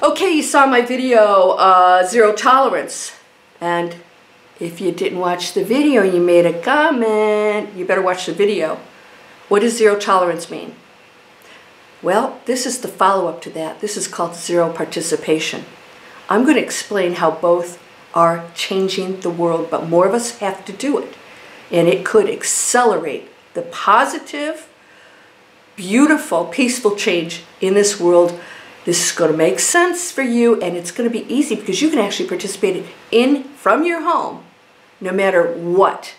Okay, you saw my video, Zero Tolerance. And if you didn't watch the video, you made a comment. You better watch the video. What does zero tolerance mean? Well, this is the follow-up to that. This is called zero participation. I'm going to explain how both are changing the world, but more of us have to do it. And it could accelerate the positive, beautiful, peaceful change in this world. This is going to make sense for you, and it's going to be easy because you can actually participate in from your home, no matter what.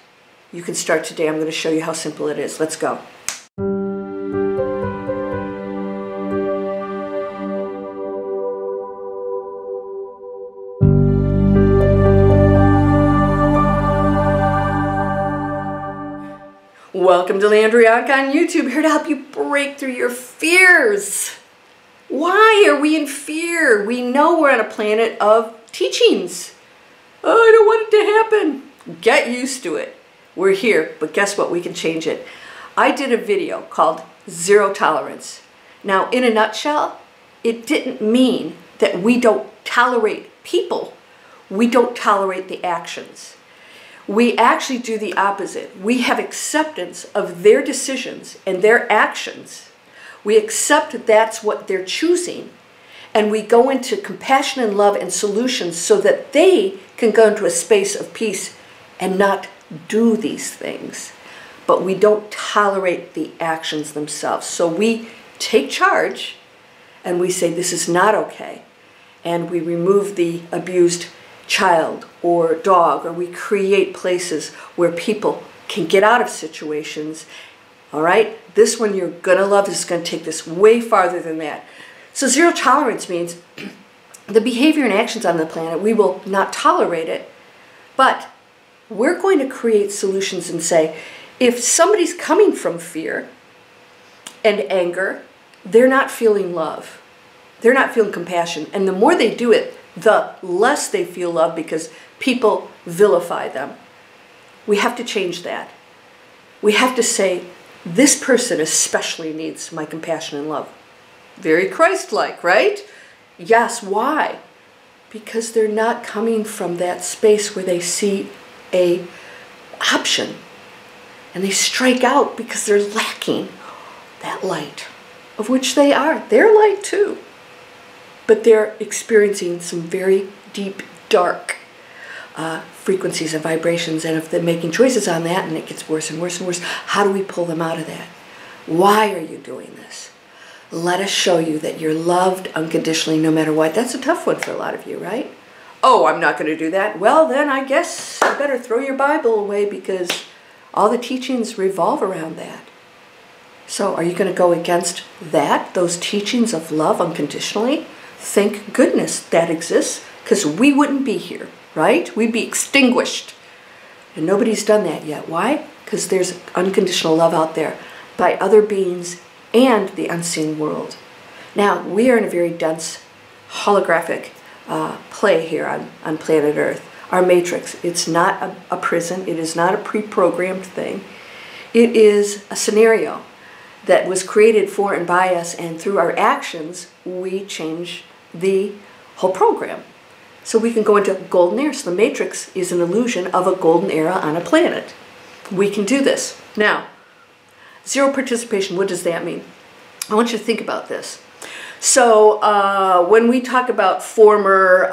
You can start today. I'm going to show you how simple it is. Let's go. Welcome to Landria Onkka on YouTube, here to help you break through your fears. Why are we in fear? We know we're on a planet of teachings. Oh, I don't want it to happen. Get used to it. We're here, but guess what? We can change it. I did a video called Zero Tolerance. Now, in a nutshell, it didn't mean that we don't tolerate people. We don't tolerate the actions. We actually do the opposite. We have acceptance of their decisions and their actions. We accept that that's what they're choosing. And we go into compassion and love and solutions so that they can go into a space of peace and not do these things, but we don't tolerate the actions themselves. So we take charge and we say, this is not okay. And we remove the abused child or dog, or we create places where people can get out of situations. All right, this one you're gonna love. This is gonna take this way farther than that. So zero tolerance means the behavior and actions on the planet, we will not tolerate it, but we're going to create solutions and say, if somebody's coming from fear and anger, they're not feeling love. They're not feeling compassion. And the more they do it, the less they feel love because people vilify them. We have to change that. We have to say, this person especially needs my compassion and love. Very Christ-like, right? Yes, why? Because they're not coming from that space where they see a option and they strike out because they're lacking that light, of which they are. They're light too, but they're experiencing some very deep, dark frequencies and vibrations, and if they're making choices on that and it gets worse and worse and worse, how do we pull them out of that? Why are you doing this? Let us show you that you're loved unconditionally no matter what. That's a tough one for a lot of you, right? Oh, I'm not going to do that. Well, then I guess you better throw your Bible away because all the teachings revolve around that. So are you going to go against that, those teachings of love unconditionally? Thank goodness that exists because we wouldn't be here, right? We'd be extinguished. And nobody's done that yet. Why? Because there's unconditional love out there by other beings and the unseen world. Now, we are in a very dense holographic play here on planet Earth. Our matrix, it's not a prison, it is not a pre-programmed thing. It is a scenario that was created for and by us, and through our actions, we change the whole program. So we can go into golden era. So the matrix is an illusion of a golden era on a planet. We can do this. Now, zero participation, what does that mean? I want you to think about this. So when we talk about former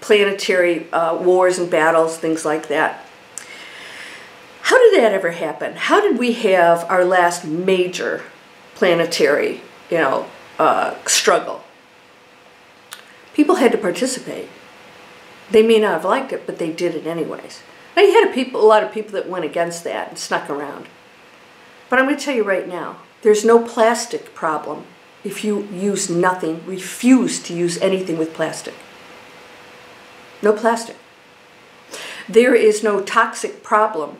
planetary wars and battles, things like that, how did that ever happen? How did we have our last major planetary, struggle? People had to participate. They may not have liked it, but they did it anyways. Now you had a lot of people that went against that and snuck around. But I'm going to tell you right now, there's no plastic problem. If you use nothing, refuse to use anything with plastic. No plastic. There is no toxic problem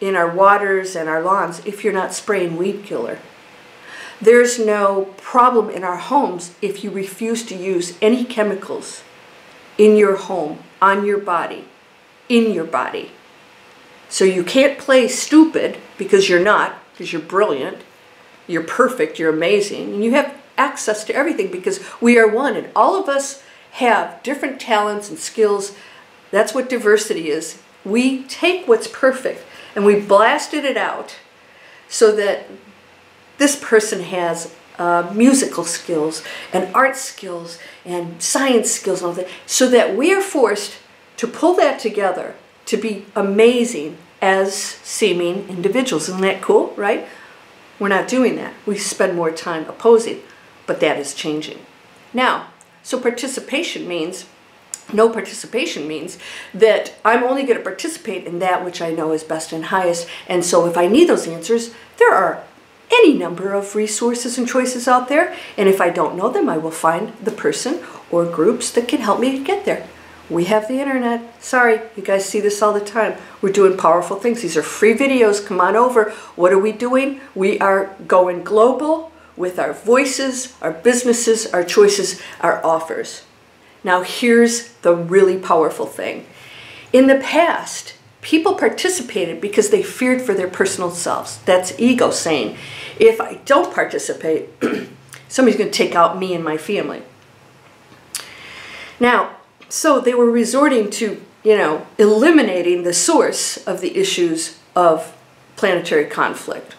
in our waters and our lawns if you're not spraying weed killer. There's no problem in our homes if you refuse to use any chemicals in your home, on your body, in your body. So you can't play stupid because you're not, because you're brilliant, you're perfect, you're amazing, and you have access to everything because we are one, and all of us have different talents and skills. That's what diversity is. We take what's perfect and we blasted it out so that this person has musical skills and art skills and science skills and all that, so that we are forced to pull that together to be amazing as seeming individuals. Isn't that cool, right? We're not doing that. We spend more time opposing, but that is changing. Now, so participation means, no participation means that I'm only going to participate in that which I know is best and highest, and so if I need those answers, there are any number of resources and choices out there, and if I don't know them, I will find the person or groups that can help me get there. We have the internet. Sorry, you guys see this all the time. We're doing powerful things. These are free videos. Come on over. What are we doing? We are going global with our voices, our businesses, our choices, our offers. Now here's the really powerful thing. In the past, people participated because they feared for their personal selves. That's ego saying, if I don't participate, somebody's going to take out me and my family. Now, so they were resorting to, you know, eliminating the source of the issues of planetary conflict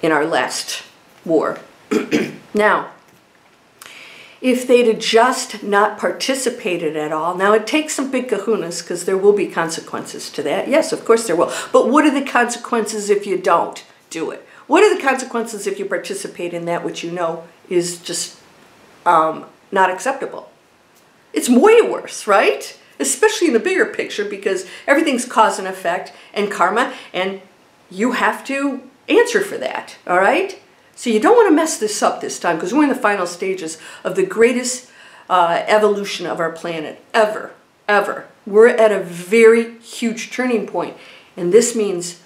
in our last war. Now, if they'd have just not participated at all, now it takes some big kahunas because there will be consequences to that. Yes, of course there will. But what are the consequences if you don't do it? What are the consequences if you participate in that which you know is just not acceptable? It's way worse, right? Especially in the bigger picture, because everything's cause and effect and karma, and you have to answer for that, all right? So you don't want to mess this up this time, because we're in the final stages of the greatest evolution of our planet ever, ever. We're at a very huge turning point, and this means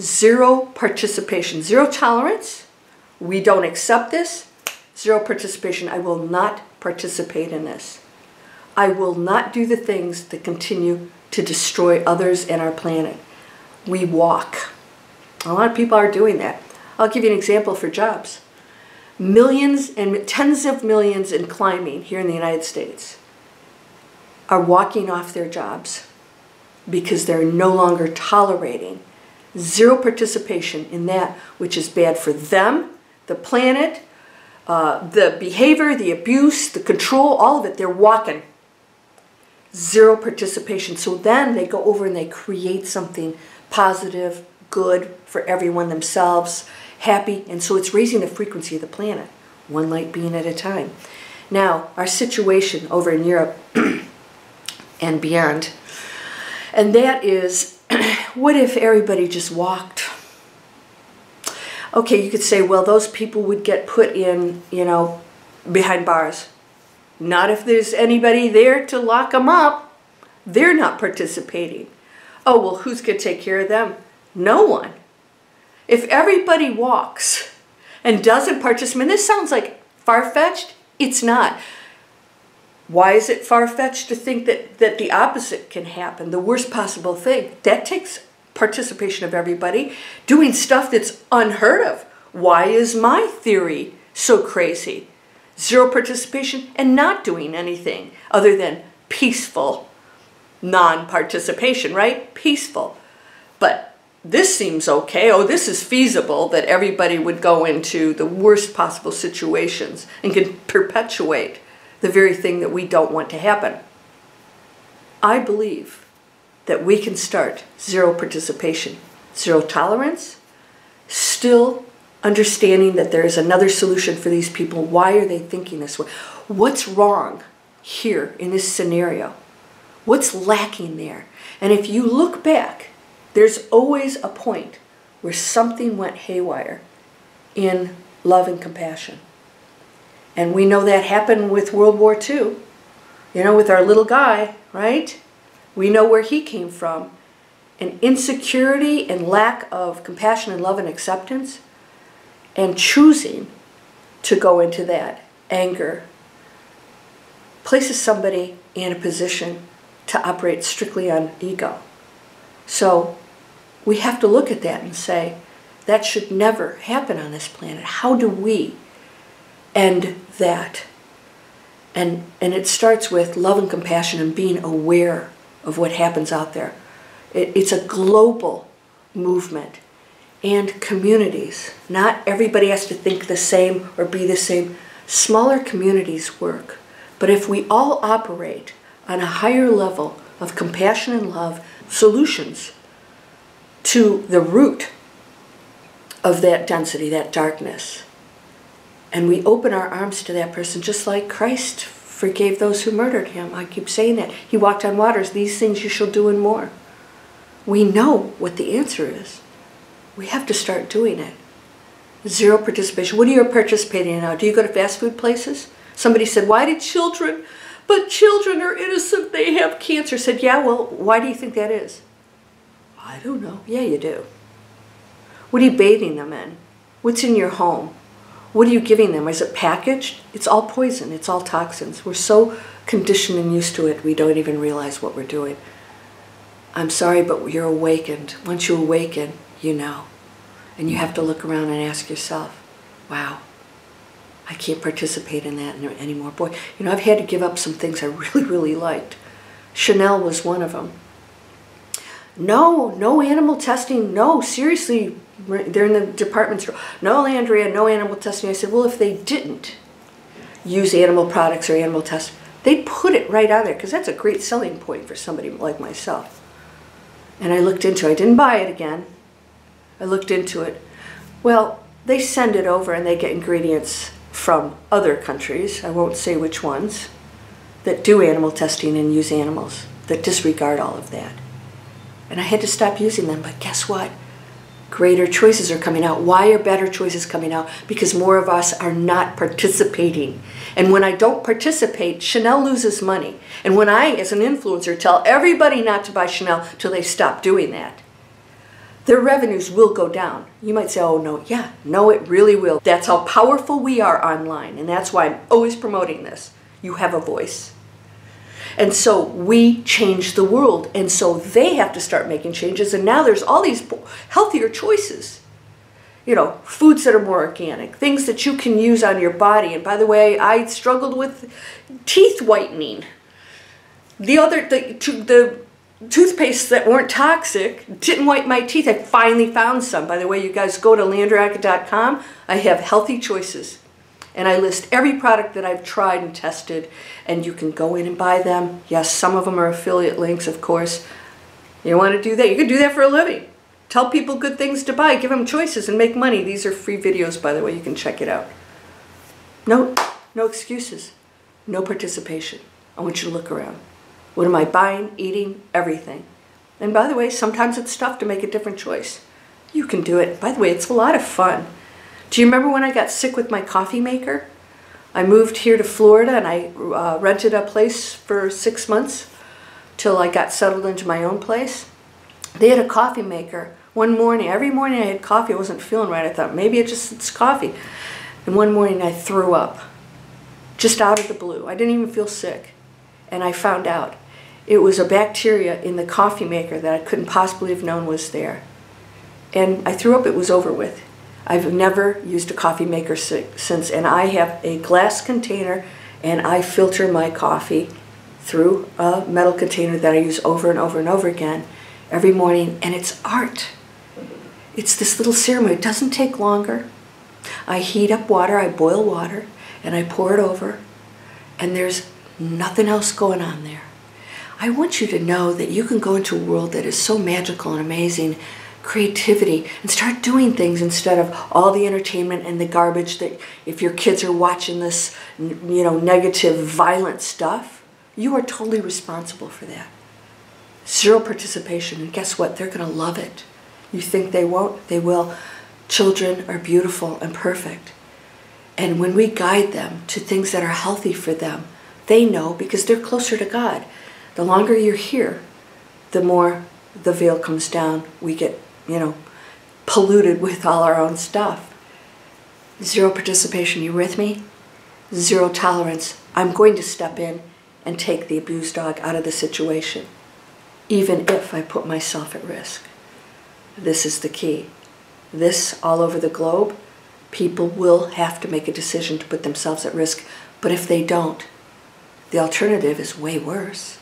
zero participation, zero tolerance. We don't accept this. Zero participation. I will not participate in this. I will not do the things that continue to destroy others and our planet. We walk. A lot of people are doing that. I'll give you an example for jobs. Millions and tens of millions in climbing here in the United States are walking off their jobs because they're no longer tolerating zero participation in that which is bad for them, the planet, the behavior, the abuse, the control, all of it. They're walking. Zero participation. So then they go over and they create something positive, good for everyone, themselves, happy, and so it's raising the frequency of the planet, one light being at a time. Now, our situation over in Europe and beyond, and that is, what if everybody just walked? Okay, you could say, well, those people would get put in, you know, behind bars. Not if there's anybody there to lock them up. They're not participating. Oh, well, who's going to take care of them? No one. If everybody walks and doesn't participate, and this sounds like far-fetched, it's not. Why is it far-fetched to think that the opposite can happen, the worst possible thing? That takes participation of everybody, doing stuff that's unheard of. Why is my theory so crazy? Zero participation and not doing anything other than peaceful non-participation, right? Peaceful. But this seems okay. Oh, this is feasible, that everybody would go into the worst possible situations and could perpetuate the very thing that we don't want to happen. I believe that we can start zero participation, zero tolerance, still understanding that there is another solution for these people. Why are they thinking this way? What's wrong here in this scenario? What's lacking there? And if you look back, there's always a point where something went haywire in love and compassion. And we know that happened with World War II, you know, with our little guy, right? We know where he came from. And insecurity and lack of compassion and love and acceptance, and choosing to go into that anger, places somebody in a position to operate strictly on ego. So we have to look at that and say, that should never happen on this planet. How do we and that. And it starts with love and compassion and being aware of what happens out there. It's a global movement and communities. Not everybody has to think the same or be the same. Smaller communities work. But if we all operate on a higher level of compassion and love, solutions to the root of that density, that darkness, and we open our arms to that person, just like Christ forgave those who murdered him. I keep saying that. He walked on waters. These things you shall do and more. We know what the answer is. We have to start doing it. Zero participation. What are you participating in now? Do you go to fast food places? Somebody said, why did children, but children are innocent, they have cancer. I said, yeah, well, why do you think that is? I don't know. Yeah, you do. What are you bathing them in? What's in your home? What are you giving them? Is it packaged? It's all poison. It's all toxins. We're so conditioned and used to it, we don't even realize what we're doing. I'm sorry, but you're awakened. Once you awaken, you know. And you have to look around and ask yourself, wow, I can't participate in that anymore. Boy, you know, I've had to give up some things I really, really liked. Chanel was one of them. No animal testing. No, seriously, they're in the department store. No, Landria, no animal testing. I said, well, if they didn't use animal products or animal tests, they'd put it right on there because that's a great selling point for somebody like myself. And I looked into it. I didn't buy it again. I looked into it. Well, they send it over and they get ingredients from other countries, I won't say which ones, that do animal testing and use animals, that disregard all of that. And I had to stop using them, but guess what? Greater choices are coming out. Why are better choices coming out? Because more of us are not participating. And when I don't participate, Chanel loses money. And when I, as an influencer, tell everybody not to buy Chanel till they stop doing that, their revenues will go down. You might say, oh no, yeah, no, it really will. That's how powerful we are online. And that's why I'm always promoting this. You have a voice. And so we change the world, and so they have to start making changes, and now there's all these healthier choices. You know, foods that are more organic, things that you can use on your body. And by the way, I struggled with teeth whitening. The toothpastes that weren't toxic didn't whiten my teeth. I finally found some. By the way, you guys go to landriaonkka.com. I have healthy choices. And I list every product that I've tried and tested, and you can go in and buy them. Yes, some of them are affiliate links, of course. You want to do that? You can do that for a living. Tell people good things to buy. Give them choices and make money. These are free videos, by the way. You can check it out. No excuses. No participation. I want you to look around. What am I buying, eating, everything? And by the way, sometimes it's tough to make a different choice. You can do it. By the way, it's a lot of fun. Do you remember when I got sick with my coffee maker? I moved here to Florida and I rented a place for 6 months till I got settled into my own place. They had a coffee maker. One morning, every morning I had coffee. I wasn't feeling right. I thought maybe it's coffee. And one morning I threw up, just out of the blue. I didn't even feel sick. And I found out it was a bacteria in the coffee maker that I couldn't possibly have known was there. And I threw up, it was over with. I've never used a coffee maker since, and I have a glass container, and I filter my coffee through a metal container that I use over and over and over again every morning, and it's art. It's this little ceremony. It doesn't take longer. I heat up water, I boil water, and I pour it over, and there's nothing else going on there. I want you to know that you can go into a world that is so magical and amazing, creativity, and start doing things instead of all the entertainment and the garbage that if your kids are watching this, you know, negative, violent stuff, you are totally responsible for that. Zero participation, and guess what? They're going to love it. You think they won't? They will. Children are beautiful and perfect. And when we guide them to things that are healthy for them, they know because they're closer to God. The longer you're here, the more the veil comes down. We get, you know, polluted with all our own stuff. Zero participation, you with me? Zero tolerance. I'm going to step in and take the abused dog out of the situation, even if I put myself at risk. This is the key. This all over the globe people will have to make a decision to put themselves at risk. But if they don't, the alternative is way worse.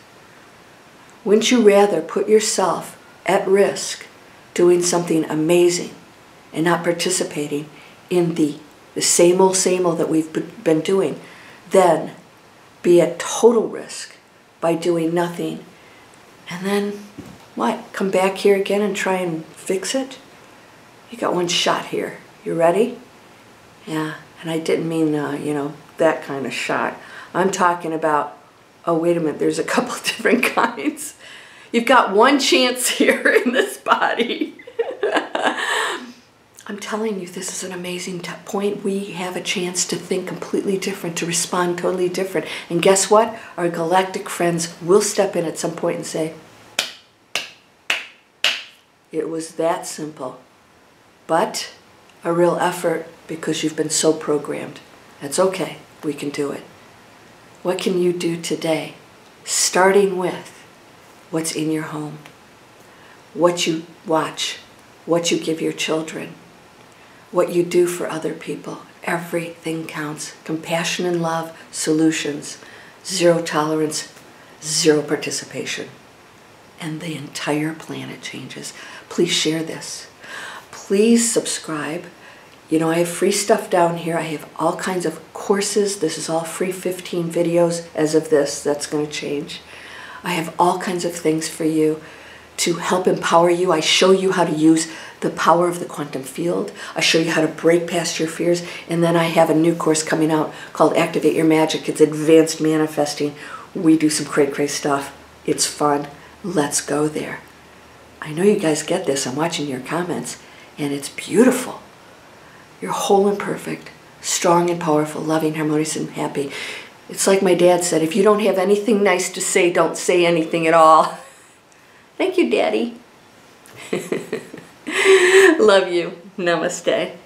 Wouldn't you rather put yourself at risk doing something amazing and not participating in the same old that we've been doing than be at total risk by doing nothing and then what? Come back here again and try and fix it? You got one shot here. You ready? Yeah, and I didn't mean, you know, that kind of shot. I'm talking about, oh, wait a minute, there's a couple different kinds. You've got one chance here in this body. I'm telling you, this is an amazing point. We have a chance to think completely different, to respond totally different. And guess what? Our galactic friends will step in at some point and say, it was that simple. But a real effort, because you've been so programmed. That's okay. We can do it. What can you do today? Starting with what's in your home, what you watch, what you give your children, what you do for other people. Everything counts. Compassion and love, solutions, zero tolerance, zero participation. And the entire planet changes. Please share this. Please subscribe. You know, I have free stuff down here. I have all kinds of courses. This is all free, 15 videos as of this. That's going to change. I have all kinds of things for you to help empower you. I show you how to use the power of the quantum field. I show you how to break past your fears. And then I have a new course coming out called Activate Your Magic. It's advanced manifesting. We do some cray-cray stuff. It's fun. Let's go there. I know you guys get this. I'm watching your comments. And it's beautiful. You're whole and perfect, strong and powerful, loving, harmonious, and happy. It's like my dad said, if you don't have anything nice to say, don't say anything at all. Thank you, Daddy. Love you. Namaste.